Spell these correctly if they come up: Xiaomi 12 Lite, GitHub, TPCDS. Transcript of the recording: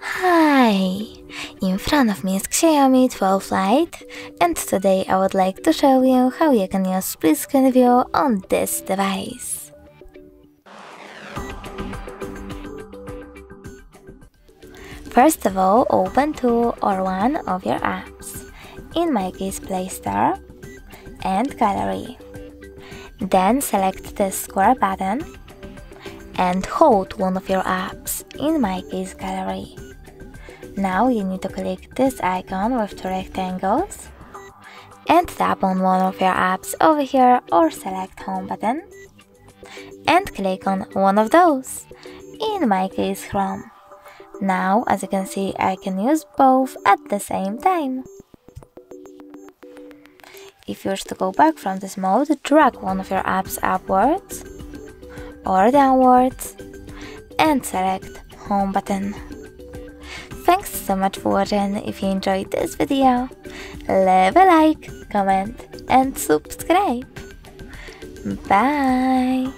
Hi! In front of me is Xiaomi 12 Lite, and today I would like to show you how you can use split screen view on this device. First of all, open two or one of your apps, in my case Play Store and Gallery. Then select the square button and hold one of your apps, in my case Gallery. Now you need to click this icon with two rectangles and tap on one of your apps over here, or select Home button and click on one of those, in my case Chrome. Now as you can see, I can use both at the same time. If you wish to go back from this mode, drag one of your apps upwards or downwards and select Home button. Thanks so much for watching. If you enjoyed this video, leave a like, comment and subscribe. Bye!